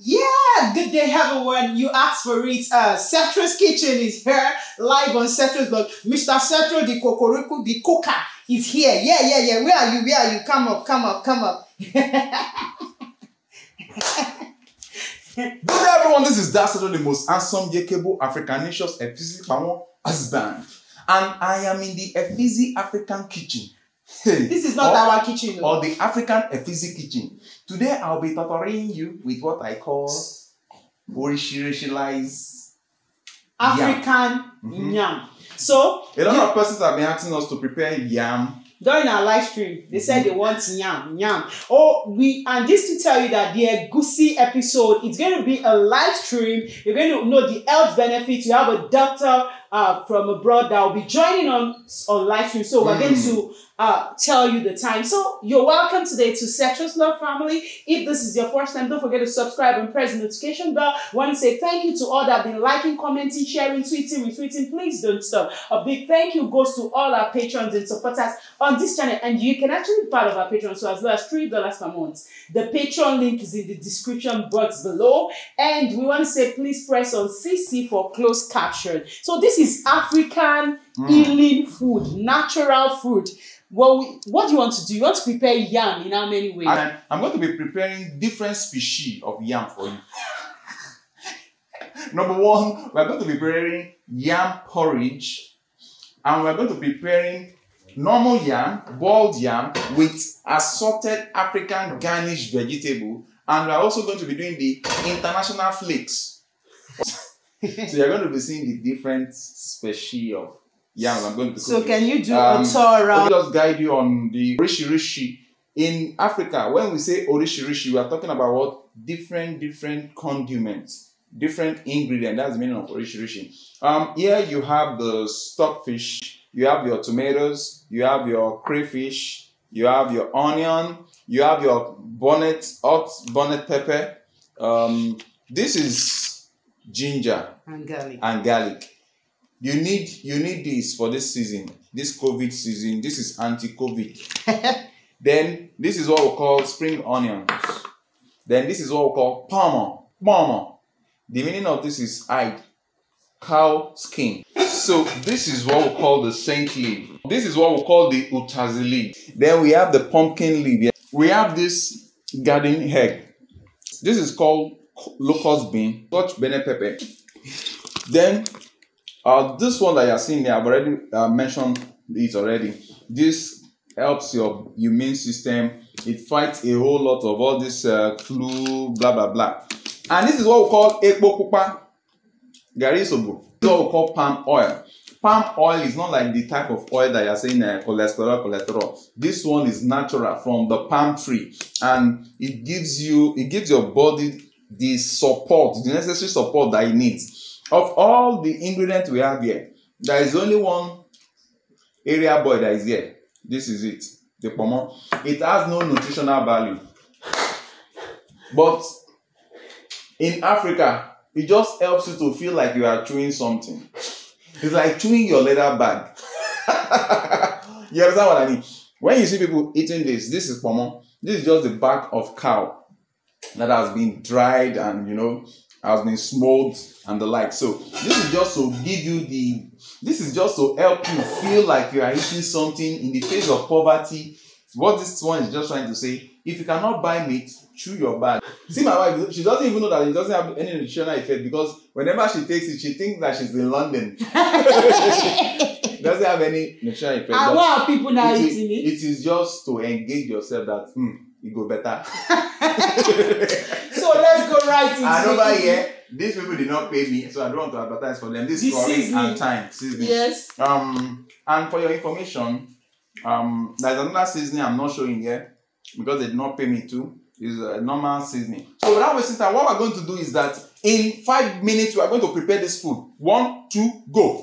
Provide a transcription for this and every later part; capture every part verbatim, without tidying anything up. Yeah, good day everyone. You asked for it. Uh, Cetro's Kitchen is here, live on Cetro's blog. Mister Cetro, the Kokoriku, the Coca is here. Yeah, yeah, yeah. Where are you? Where are you? Come up, come up, come up. Good everyone, this is Dark Cetro, the most handsome, Yekebo, Africanicious, Efizzy pomo husband. And I am in the Efizzy African Kitchen. Hey, this is not or, our kitchen. Though. Or the African Efizzy Kitchen. Today I'll be tutoring you with what I call orishirishilize African yam. Mm-hmm. Yam. So a lot of persons have been asking us to prepare yam. During our live stream, they said they want yam, yam. Oh, we and just to tell you that the Egoosie episode, it's going to be a live stream. You're going to know the health benefits. You have a doctor uh, from abroad that will be joining on on live stream. So mm. we're going to uh, tell you the time. So you're welcome today to Cetro's Love Family. If this is your first time, don't forget to subscribe and press the notification bell. I want to say thank you to all that have been liking, commenting, sharing, tweeting, retweeting. Please don't stop. A big thank you goes to all our patrons and supporters on this channel, and you can actually be part of our Patreon, so as low as three dollars per month. The Patreon link is in the description box below, and we want to say please press on C C for closed caption. So this is African mm. healing food, natural food. Well, we, what do you want to do? You want to prepare yam in how many ways? I, I'm going to be preparing different species of yam for you. Number one, we're going to be preparing yam porridge, and we're going to be preparing normal yam, boiled yam with assorted African garnish vegetable, and we're also going to be doing the international flakes. So you're going to be seeing the different species of yam I'm going to cook. So can you do um, a tour around? Let us guide you on the orishirishi. In Africa, when we say orishirishi, we are talking about what? Different, different condiments, different ingredients. That's the meaning of orishirishi. Um, here you have the stockfish. You have your tomatoes, you have your crayfish, you have your onion, you have your bonnet, hot bonnet pepper. Um, this is ginger and garlic. And garlic. You need you need this for this season, this COVID season. This is anti-COVID. Then this is what we call spring onions. Then this is what we call pomo. Pomo. The meaning of this is hide, cow skin. So this is what we call the saint leaf. This is what we call the utazi leaf. Then we have the pumpkin leaf. We have this garden egg. This is called locust bean, Scotch bonnet pepper. Then uh, this one that you are seeing there, I've already uh, mentioned it already. This helps your immune system. It fights a whole lot of all this uh, flu, blah, blah, blah. And this is what we call ekbokupa garisobu. This is what we call palm oil. Palm oil is not like the type of oil that you're saying uh, cholesterol, cholesterol. This one is natural from the palm tree, and it gives you, it gives your body the support, the necessary support that it needs. Of all the ingredients we have here, there is only one area boy that is here. This is it, the pomo. It has no nutritional value, but in Africa, it just helps you to feel like you are chewing something. It's like chewing your leather bag. You understand what I mean? When you see people eating this, this is pomo. This is just the back of cow that has been dried and, you know, has been smolded and the like. So this is just to give you the, this is just to help you feel like you are eating something in the face of poverty. What this one is just trying to say, if you cannot buy meat, chew your bag. See, my wife, she doesn't even know that it doesn't have any nutritional effect, because whenever she takes it, she thinks that she's in London. It doesn't have any nutritional effect. And what are people now it eating it? It is just to engage yourself that, hmm, you go better. So let's go right into it. And over here, these people did not pay me, so I don't want to advertise for them. This is story and time. Seasoning. Yes. Um, and for your information, um, there's another seasoning I'm not showing here, because they did not pay me to. Is a normal seasoning. So without wasting time, what we're going to do is that in five minutes we are going to prepare this food. One, two, go.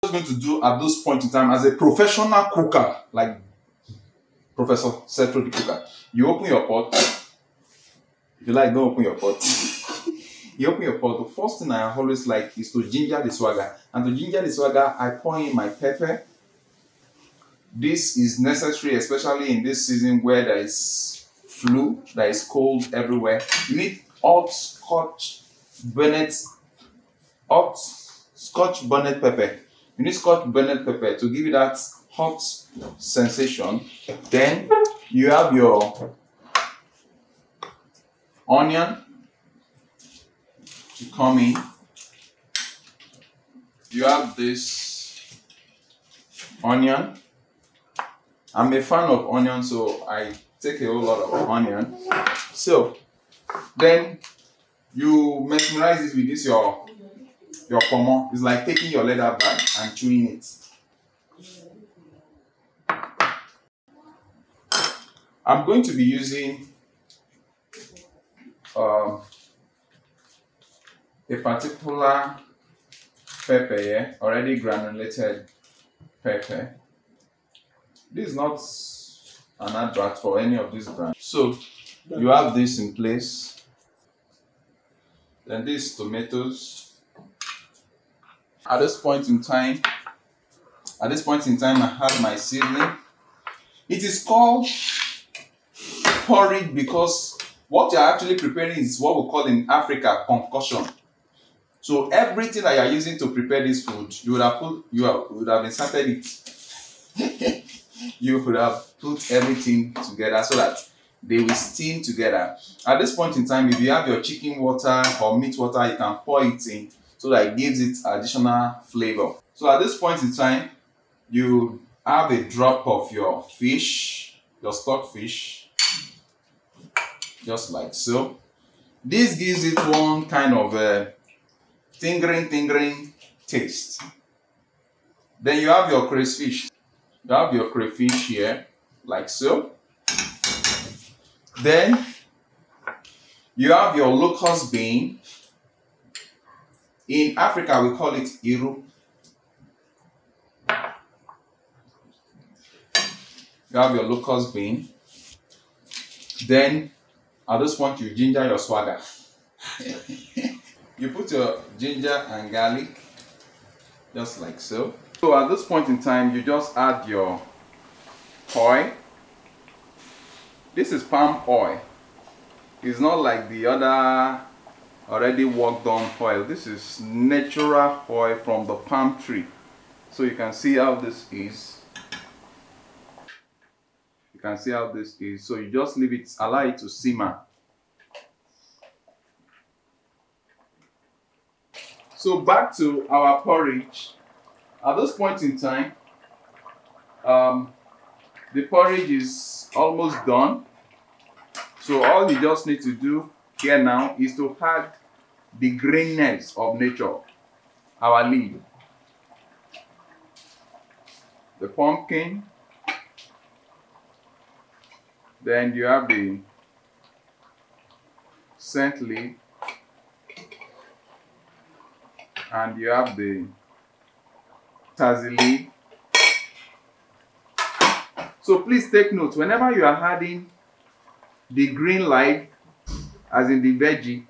What I'm going to do at this point in time, as a professional cooker, like Professor Cetro the Cooker, you open your pot. If you like, don't open your pot. you open your pot, the first thing I always like is to ginger the swagger. And to ginger the swagger, I pour in my pepper. This is necessary, especially in this season where there is flu, there is cold everywhere. You need hot scotch bonnet, hot scotch bonnet pepper. You need scotch bonnet pepper to give you that hot sensation. Then you have your onion to come in. You have this onion. I'm a fan of onion, so I take a whole lot of onion. So then you mesmerize this with this your your pomo. It's like taking your leather bag and chewing it. I'm going to be using um, a particular pepper here, already granulated pepper. This is not an advert for any of these brands. So you have this in place. Then these tomatoes. At this point in time, at this point in time, I have my seasoning. It is called porridge because what you are actually preparing is what we call in Africa concoction. So everything that you are using to prepare this food, you would have put, you would have inserted it. You could have put everything together so that they will steam together. At this point in time, if you have your chicken water or meat water, you can pour it in so that it gives it additional flavor. So at this point in time, you have a drop of your fish, your stock fish, just like so. This gives it one kind of a tingling, tingling taste. Then you have your crayfish. You have your crayfish here, like so. Then you have your locust bean. In Africa, we call it iru. You have your locust bean. Then at this point, you ginger your swagger. You put your ginger and garlic, just like so. So at this point in time, you just add your oil. This is palm oil. It's not like the other already worked on oil. This is natural oil from the palm tree. So you can see how this is. You can see how this is. So you just leave it, allow it to simmer. So back to our porridge. At this point in time, um, the porridge is almost done. So all you just need to do here now is to add the greenness of nature, our leaf, the pumpkin, then you have the scent leaf, and you have the utazi leaf. So please take note, whenever you are adding the green light, as in the veggie,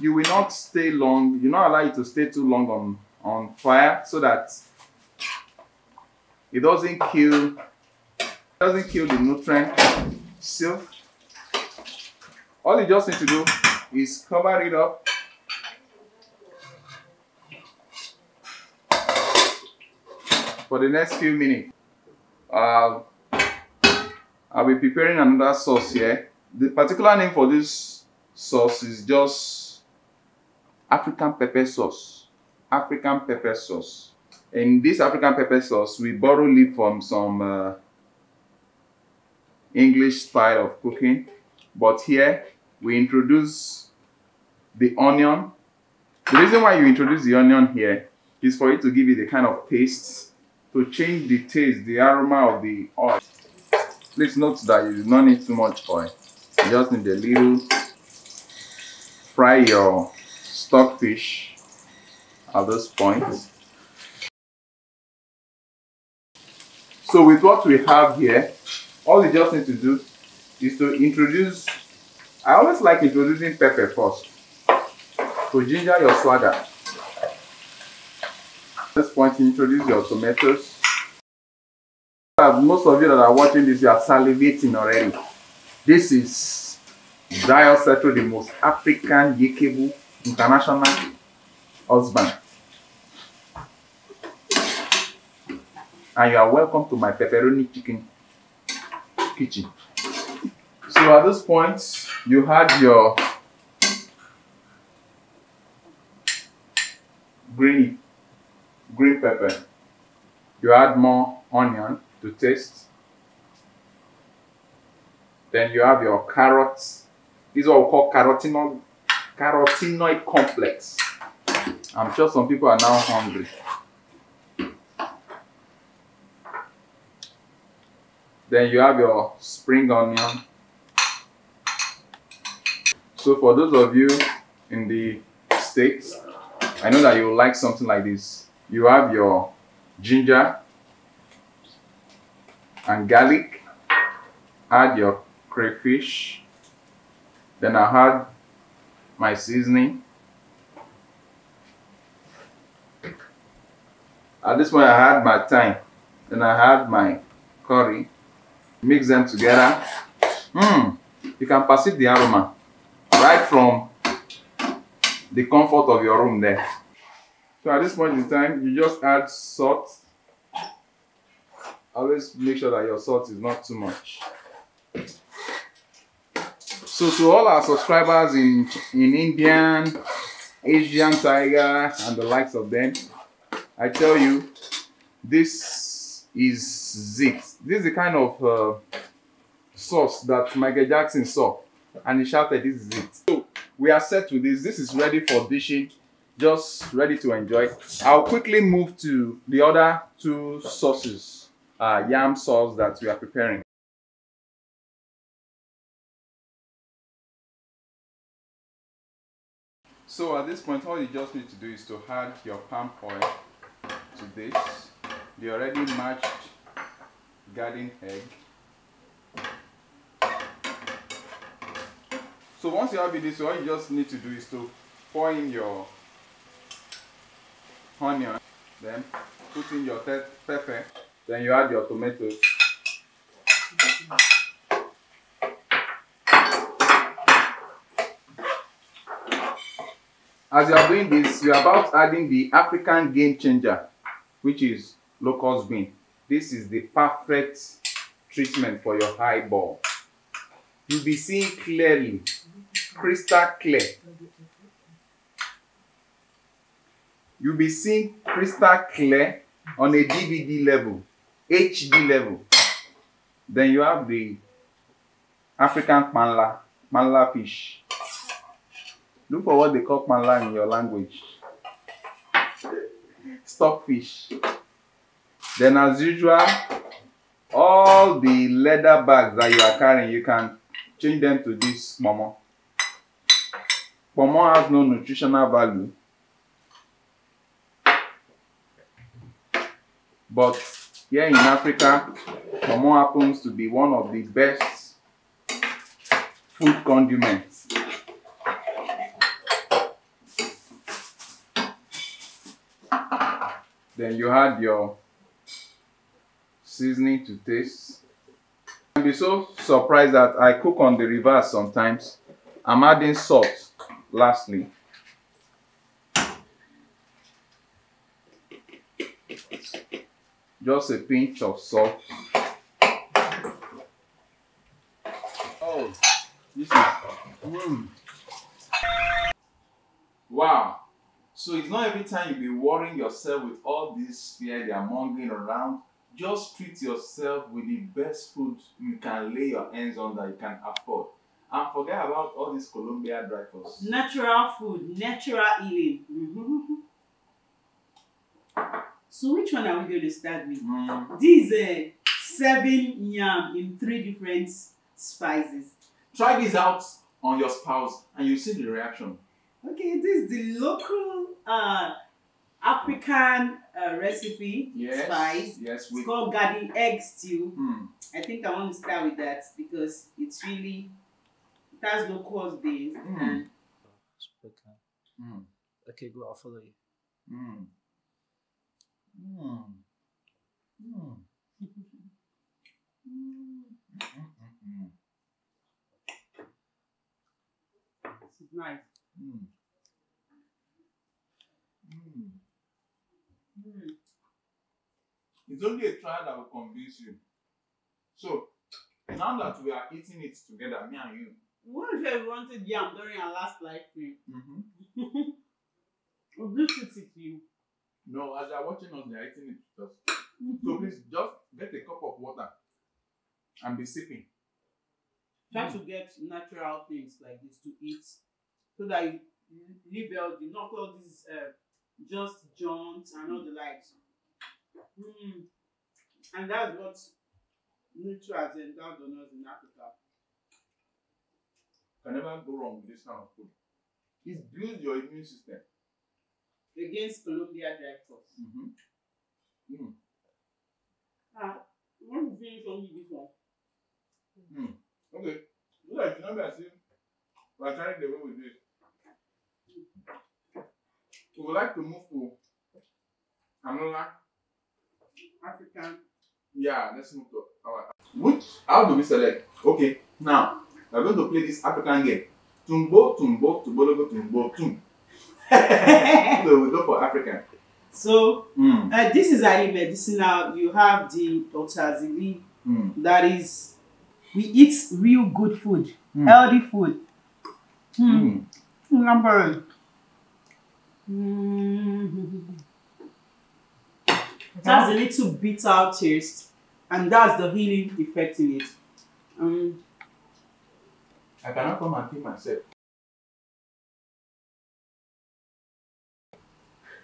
you will not stay long, you not allow it to stay too long on, on fire so that it doesn't kill it doesn't kill the nutrient. So all you just need to do is cover it up. For the next few minutes, uh, I'll be preparing another sauce here. The particular name for this sauce is just African pepper sauce. African pepper sauce. In this African pepper sauce, we borrow leaf from some uh, English style of cooking, but here we introduce the onion. The reason why you introduce the onion here is for it to give you the kind of taste, to change the taste, the aroma of the oil. Please note that you do not need too much oil. You just need a little. Fry your stockfish at this point. So with what we have here, all you just need to do is to introduce, I always like introducing pepper first. to ginger your swagger. At this point, introduce your tomatoes. Most of you that are watching this, you are salivating already. This is Dayo Seto, the most African Yekebu international husband. And you are welcome to my pepperoni chicken kitchen. So at this point, you had your green, green pepper. You add more onion to taste. Then you have your carrots. These are what we call carotenoid, carotenoid complex. I'm sure some people are now hungry. Then you have your spring onion. So for those of you in the States, I know that you like something like this. You have your ginger and garlic. Add your crayfish. Then I add my seasoning. At this point, I add my thyme. Then I add my curry. Mix them together. Mm, you can perceive the aroma right from the comfort of your room there. So at this point in time, you just add salt. Always make sure that your salt is not too much. So to all our subscribers in, in Indian, Asian Tiger and the likes of them, I tell you, this is it. This is the kind of uh, sauce that Michael Jackson saw. And he shouted, this is it. So we are set with this. This is ready for dishing. Just ready to enjoy. I'll quickly move to the other two sauces. Uh, yam sauce that we are preparing. So at this point, all you just need to do is to add your palm oil to this. The already mashed garden egg. So once you have it this way, all you just need to do is to pour in your onion, then put in your pepper, then you add your tomatoes. As you are doing this, you are about adding the African game changer, which is locust bean. This is the perfect treatment for your eyeball. You'll be seeing clearly. Crystal clear. You'll be seeing crystal clear on a D V D level, H D level. Then you have the African panla, panla fish. Look for what they call panla in your language. Stockfish. Then as usual, all the leather bags that you are carrying, you can change them to this pomo. Pomo has no nutritional value, but here in Africa, pomo happens to be one of the best food condiments. Then you add your seasoning to taste. I'd be so surprised that I cook on the reverse sometimes. I'm adding salt. Lastly, just a pinch of salt. Oh, this is mm. Wow! So it's not every time you be worrying yourself with all this fear they are mongering around. Just treat yourself with the best food you can lay your hands on that you can afford. And forget about all these Colombia dry foods. Natural food, natural eating. Mm-hmm. So which one are we going to start with? Mm. These uh, seven yam in three different spices. Try this out on your spouse and you see the reaction. Okay, this is the local uh, African uh, recipe. Yes, spice. Yes, it's called garden egg stew. Mm. I think I want to start with that because it's really... That's the cause, babe. Mm. Mm. Okay, go, I'll follow you. Mm. Mm. Mm. Mm. Mm. This is nice. Mm. Mm. Mm. It's only a trial that will convince you. So, now that we are eating it together, me and you. What if we wanted yam during our last live stream? Mm-hmm. We'll do it with you. No, as they are watching us, they are eating it with us. Mm-hmm. So please just get a cup of water and be sipping. Try mm. to get natural things like this to eat so that you rebuild, you knock all these uh, just jaunts and all the likes. Mm. And that's what nature has endowed on us in Africa. Can never go wrong with this kind of food. It builds your immune system. Against Colombia directors. Mm-hmm. Mm. Ah, you want to finish only this one? Mm. Okay. Look like you know me as if we are trying the way we do it. We would like to move to another African. Yeah, let's move to our. Which? How do we select? Okay, now we are going to play this African game. Tumbo, tumbo, tubologo, tumbo, tum. So we go for African. So mm. uh, this is a medicinal. You have the utazi. Mm. That is, we eat real good food, mm. healthy food. Mm. Mm. Number. Mm. It has a little bitter taste, and that's the healing effect in it. Um, I cannot come and kill myself.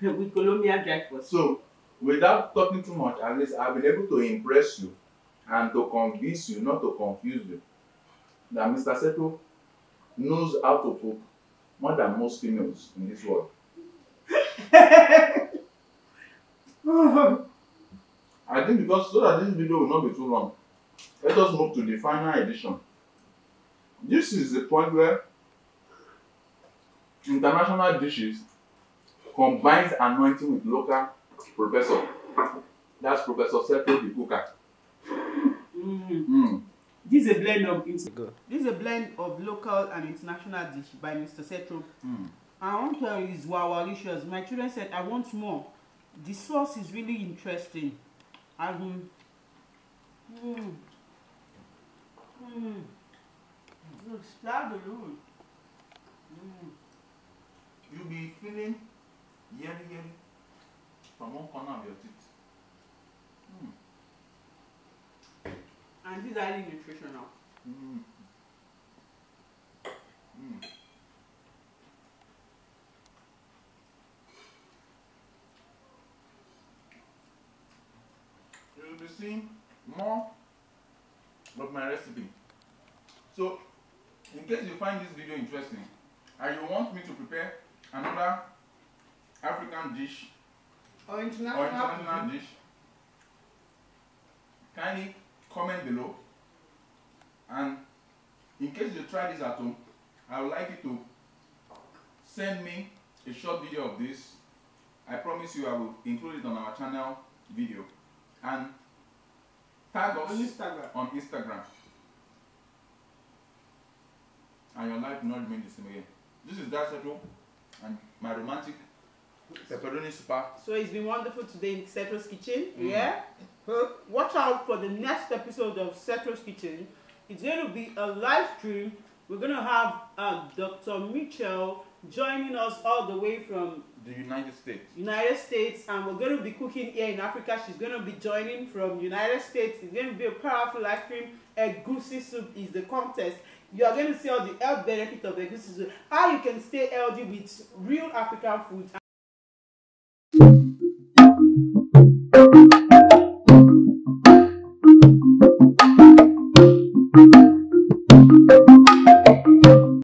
With Colombia breakfast. So, without talking too much, at least I've been able to impress you and to convince you, not to confuse you, that Mister Seto knows how to cook more than most females in this world. I think because so that this video will not be too long, let us move to the final edition. This is the point where international dishes combines anointing with local professor. That's Professor Seto the cooker. Mm. Mm. This is a blend of this is a blend of local and international dish by Mister Seto. Mm. I want to tell you it's wow delicious. My children said I want more. The sauce is really interesting. Um, mm. Mm. Mm. You'll be feeling yelly yelly from one corner of your teeth. Mm. And these are nutritional. Mm. Mm. You'll be seeing more of my recipe. So, in case you find this video interesting and you want me to prepare another African dish or international, or international dish, kindly comment below. And in case you try this at home, I would like you to send me a short video of this. I promise you I will include it on our channel video. And tag us on Instagram. On Instagram. And your life will not remain the same again. This is Dad Seto and my romantic pepperoni super. So it's been wonderful today in Seto's Kitchen. Mm. Yeah. Watch out for the next episode of Seto's Kitchen. It's going to be a live stream. We're going to have uh, Doctor Mitchell joining us all the way from the United States. United States, and we're going to be cooking here in Africa. She's going to be joining from United States. It's going to be a powerful live stream. Egoosie soup is the contest. You are going to see all the health benefits of Egoosie soup. How you can stay healthy with real African food.